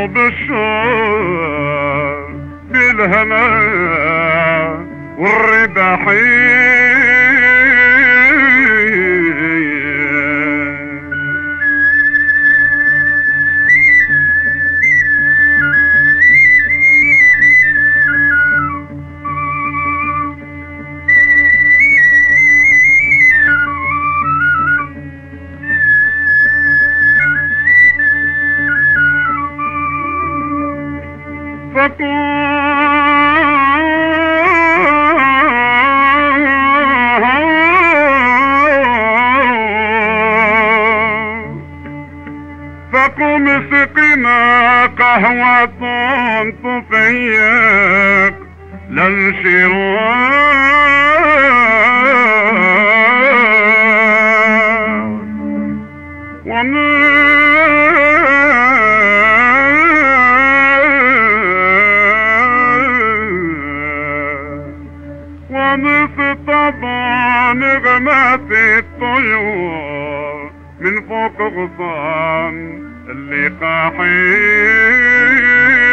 وبالشوق بالهنا والرضا فقم سقنا قهوة تفيق للشراء ومس طبع نغمات الطيور من فوق غصان اللي قاحي.